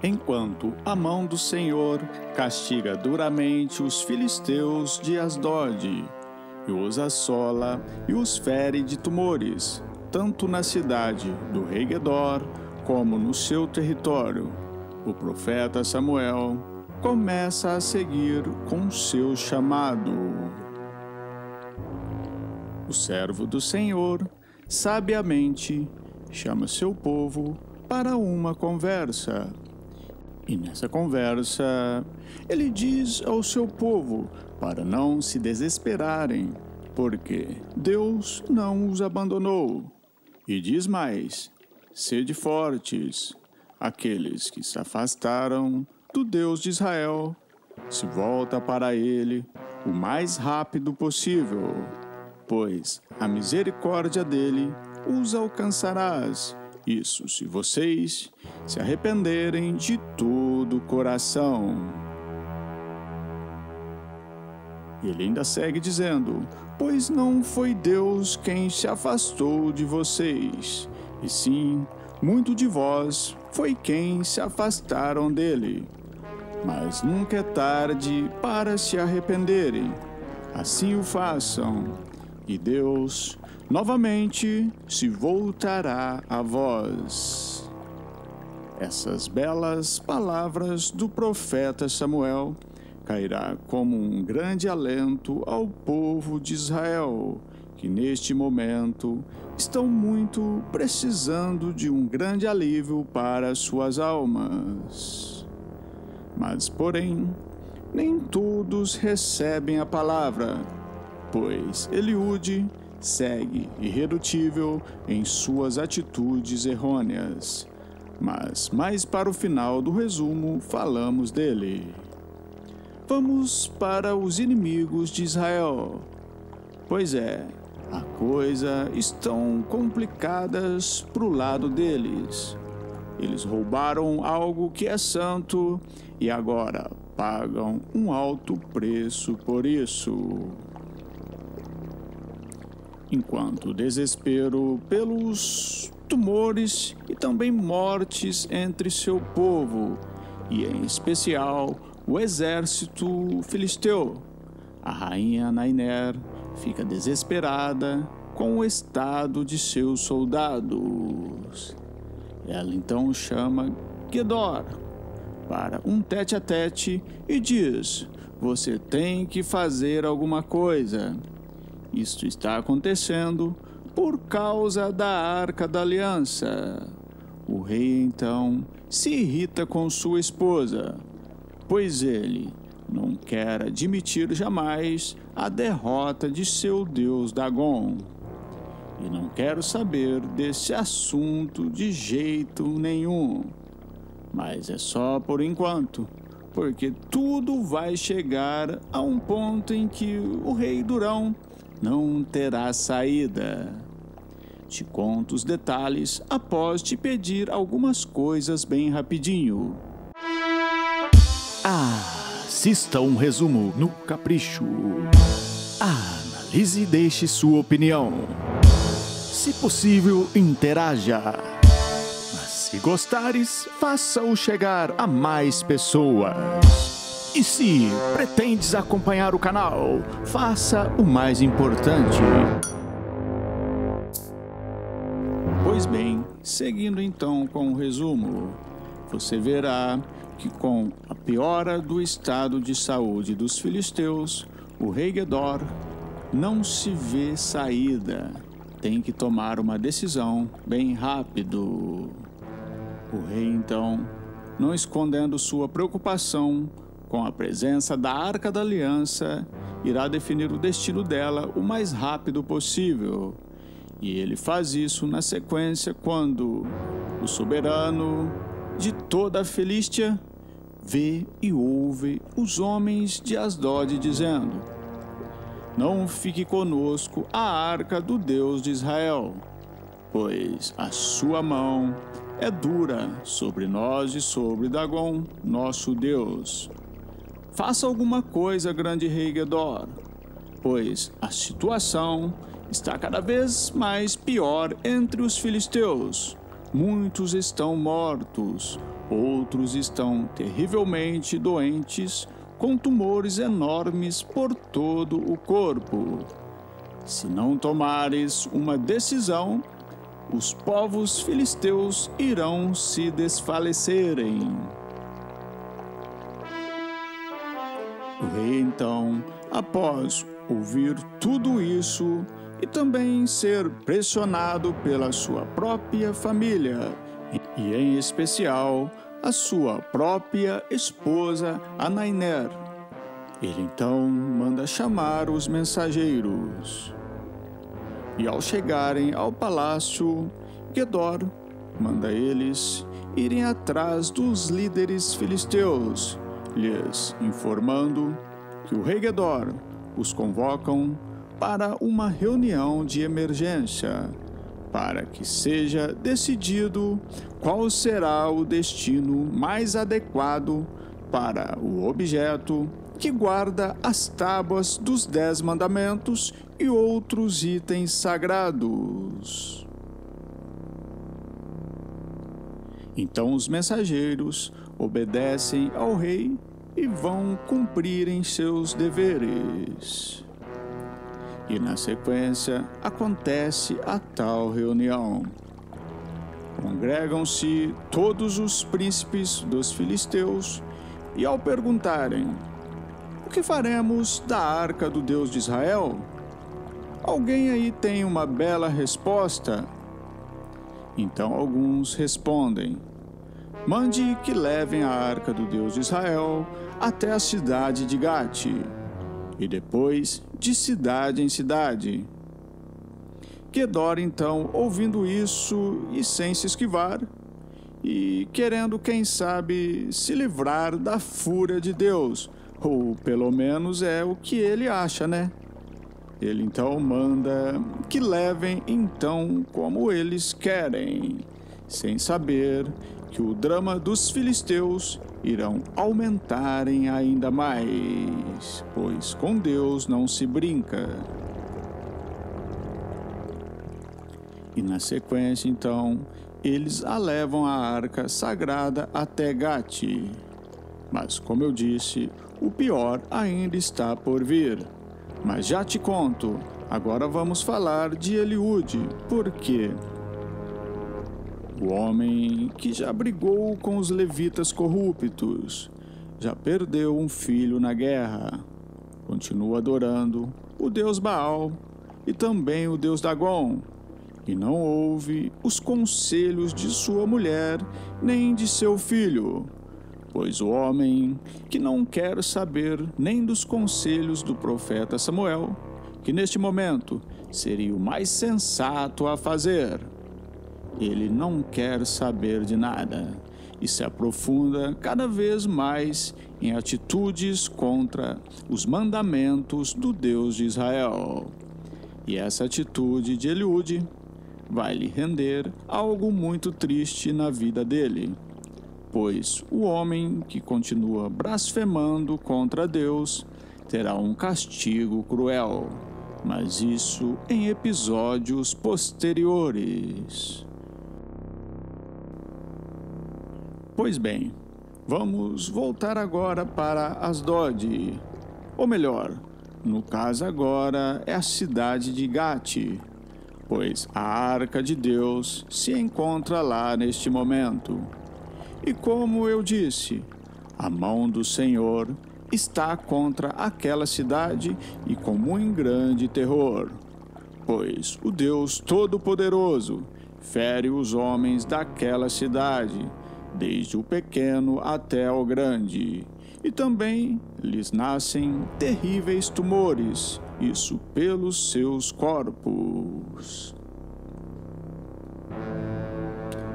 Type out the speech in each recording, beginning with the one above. Enquanto a mão do Senhor castiga duramente os filisteus de Asdode, e os assola e os fere de tumores, tanto na cidade do rei Gedor como no seu território, o profeta Samuel começa a seguir com seu chamado. O servo do Senhor, sabiamente, chama seu povo para uma conversa. E nessa conversa, ele diz ao seu povo para não se desesperarem, porque Deus não os abandonou. E diz mais: sede fortes, aqueles que se afastaram do Deus de Israel, se volta para ele o mais rápido possível, pois a misericórdia dele os alcançarás. Isso se vocês se arrependerem de todo o coração. Ele ainda segue dizendo: pois não foi Deus quem se afastou de vocês, e sim, muito de vós foi quem se afastaram dele. Mas nunca é tarde para se arrependerem. Assim o façam, e Deus novamente se voltará a vós. Essas belas palavras do profeta Samuel cairá como um grande alento ao povo de Israel, que neste momento estão muito precisando de um grande alívio para suas almas. Mas, porém, nem todos recebem a palavra, pois Eliúde segue irredutível em suas atitudes errôneas, mas mais para o final do resumo falamos dele. Vamos para os inimigos de Israel. Pois é, a coisa estão complicadas para o lado deles. Eles roubaram algo que é santo e agora pagam um alto preço por isso. Enquanto o desespero pelos tumores e também mortes entre seu povo, e em especial o exército filisteu, a rainha Nainer fica desesperada com o estado de seus soldados. Ela então chama Gedor para um tete-a-tete e diz: você tem que fazer alguma coisa. Isto está acontecendo por causa da Arca da Aliança. O rei, então, se irrita com sua esposa, pois ele não quer admitir jamais a derrota de seu deus Dagon. E não quero saber desse assunto de jeito nenhum. Mas é só por enquanto, porque tudo vai chegar a um ponto em que o rei Durão não terá saída. Te conto os detalhes após te pedir algumas coisas bem rapidinho. Assista um resumo no Capricho. Analise e deixe sua opinião. Se possível, interaja. Mas se gostares, faça-o chegar a mais pessoas. E se pretendes acompanhar o canal, faça o mais importante. Pois bem, seguindo então com o resumo, você verá que com a piora do estado de saúde dos filisteus, o rei Gedor não se vê saída. Tem que tomar uma decisão bem rápido. O rei então, não escondendo sua preocupação com a presença da Arca da Aliança, irá definir o destino dela o mais rápido possível. E ele faz isso na sequência quando o soberano de toda a Felístia vê e ouve os homens de Asdode dizendo: não fique conosco a Arca do Deus de Israel, pois a sua mão é dura sobre nós e sobre Dagon, nosso Deus. Faça alguma coisa, grande rei Gedor. pois a situação está cada vez mais pior entre os filisteus. Muitos estão mortos, outros estão terrivelmente doentes, com tumores enormes por todo o corpo. Se não tomares uma decisão, os povos filisteus irão se desfalecerem. O rei, então, após ouvir tudo isso e também ser pressionado pela sua própria família, e em especial a sua própria esposa, Nainer, ele então manda chamar os mensageiros. E ao chegarem ao palácio, Gedor manda eles irem atrás dos líderes filisteus, lhes informando que o rei Gedor os convocam para uma reunião de emergência, para que seja decidido qual será o destino mais adequado para o objeto que guarda as tábuas dos 10 mandamentos e outros itens sagrados. Então os mensageiros obedecem ao rei e vão cumprirem seus deveres. E na sequência acontece a tal reunião. Congregam-se todos os príncipes dos filisteus e, ao perguntarem o que faremos da arca do Deus de Israel, alguém aí tem uma bela resposta? Então alguns respondem: mande que levem a arca do Deus de Israel até a cidade de Gat, e depois de cidade em cidade. Gedor, então, ouvindo isso e sem se esquivar, e querendo, quem sabe, se livrar da fúria de Deus, ou pelo menos é o que ele acha, né? Ele então manda que levem então como eles querem, sem saber que o drama dos filisteus irão aumentarem ainda mais, pois com Deus não se brinca. E na sequência, então, eles a levam a arca sagrada até Gat. Mas, como eu disse, o pior ainda está por vir. Mas já te conto, agora vamos falar de Eliúde, porque o homem que já brigou com os levitas corruptos, já perdeu um filho na guerra, continua adorando o deus Baal e também o deus Dagon, e não ouve os conselhos de sua mulher nem de seu filho, pois o homem que não quer saber nem dos conselhos do profeta Samuel, que neste momento seria o mais sensato a fazer, ele não quer saber de nada e se aprofunda cada vez mais em atitudes contra os mandamentos do Deus de Israel. E essa atitude de Eliúde vai lhe render algo muito triste na vida dele, pois o homem que continua blasfemando contra Deus terá um castigo cruel, mas isso em episódios posteriores. Pois bem, vamos voltar agora para Asdode, ou melhor, no caso agora é a cidade de Gat, pois a Arca de Deus se encontra lá neste momento. E como eu disse, a mão do Senhor está contra aquela cidade e com muito grande terror, pois o Deus Todo-Poderoso fere os homens daquela cidade, desde o pequeno até o grande, e também lhes nascem terríveis tumores, isso pelos seus corpos.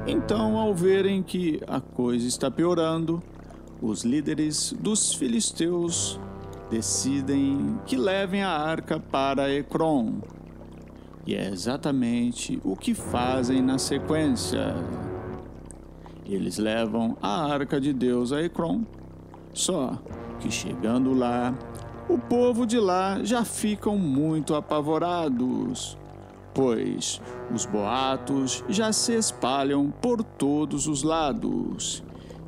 Então, ao verem que a coisa está piorando, os líderes dos filisteus decidem que levem a arca para Ecrôn, e é exatamente o que fazem na sequência. Eles levam a Arca de Deus a Ecrôn, só que chegando lá, o povo de lá já ficam muito apavorados, pois os boatos já se espalham por todos os lados,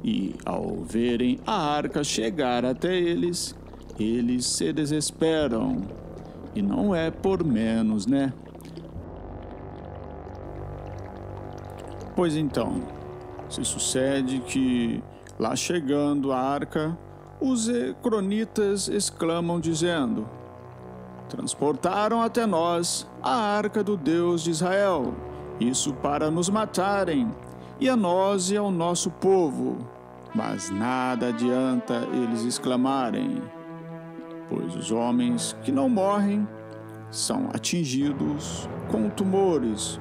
e ao verem a arca chegar até eles, eles se desesperam. E não é por menos, né? Pois então, se sucede que, lá chegando a arca, os ecronitas exclamam dizendo: transportaram até nós a arca do Deus de Israel, isso para nos matarem, e a nós e ao nosso povo. Mas nada adianta eles exclamarem, pois os homens que não morrem são atingidos com tumores,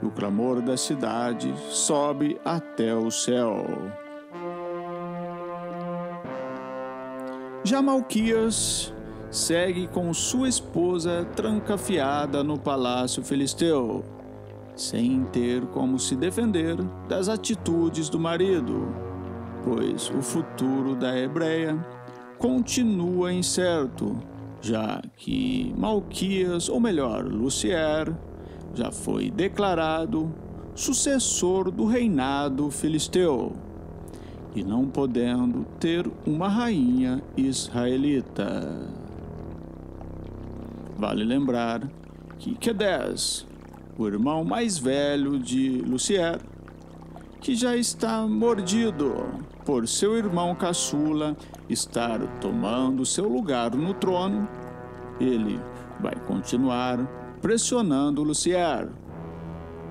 e o clamor da cidade sobe até o céu. Já Malquias segue com sua esposa trancafiada no palácio filisteu, sem ter como se defender das atitudes do marido, pois o futuro da hebreia continua incerto, já que Malquias, ou melhor, Lucifer, já foi declarado sucessor do reinado filisteu, e não podendo ter uma rainha israelita. Vale lembrar que Kedes, o irmão mais velho de Lucifer, que já está mordido por seu irmão caçula estar tomando seu lugar no trono, ele vai continuar pressionando Lucifer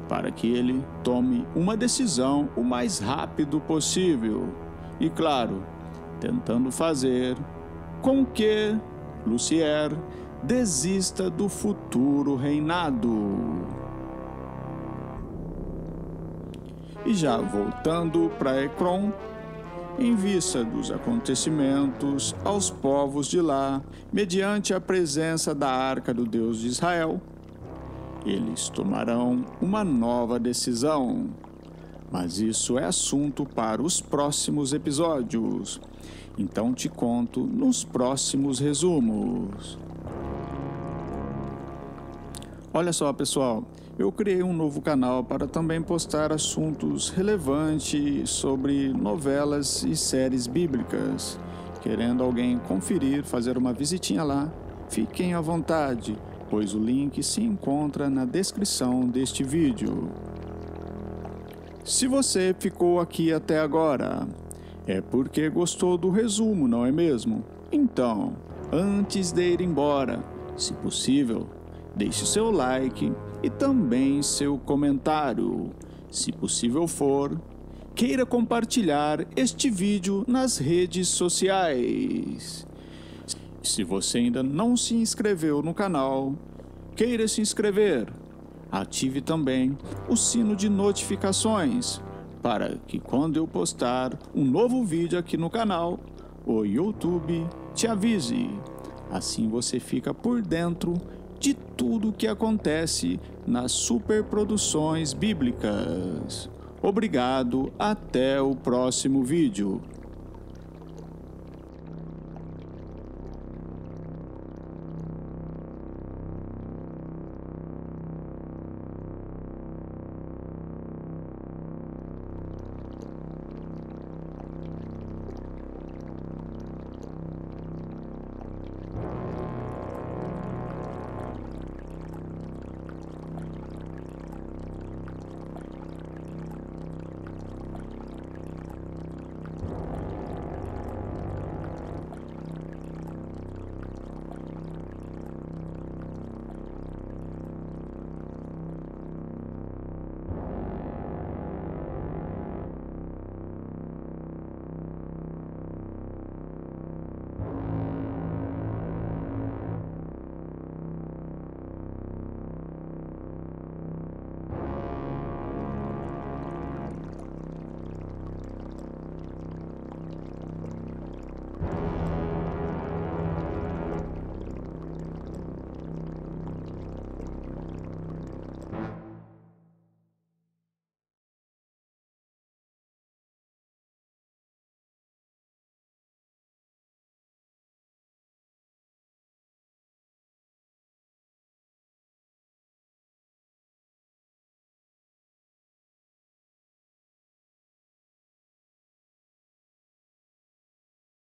para que ele tome uma decisão o mais rápido possível, e claro, tentando fazer com que Lucifer desista do futuro reinado. E já voltando para Ecrôn, em vista dos acontecimentos aos povos de lá, mediante a presença da Arca do Deus de Israel, eles tomarão uma nova decisão. Mas isso é assunto para os próximos episódios, então te conto nos próximos resumos. Olha só, pessoal, eu criei um novo canal para também postar assuntos relevantes sobre novelas e séries bíblicas. Querendo alguém conferir, fazer uma visitinha lá, fiquem à vontade, pois o link se encontra na descrição deste vídeo. Se você ficou aqui até agora, é porque gostou do resumo, não é mesmo? Então, antes de ir embora, se possível, deixe seu like e também seu comentário. Se possível for, queira compartilhar este vídeo nas redes sociais. Se você ainda não se inscreveu no canal, queira se inscrever. Ative também o sino de notificações, para que quando eu postar um novo vídeo aqui no canal, o YouTube te avise. Assim você fica por dentro de tudo o que acontece nas superproduções bíblicas. Obrigado, até o próximo vídeo.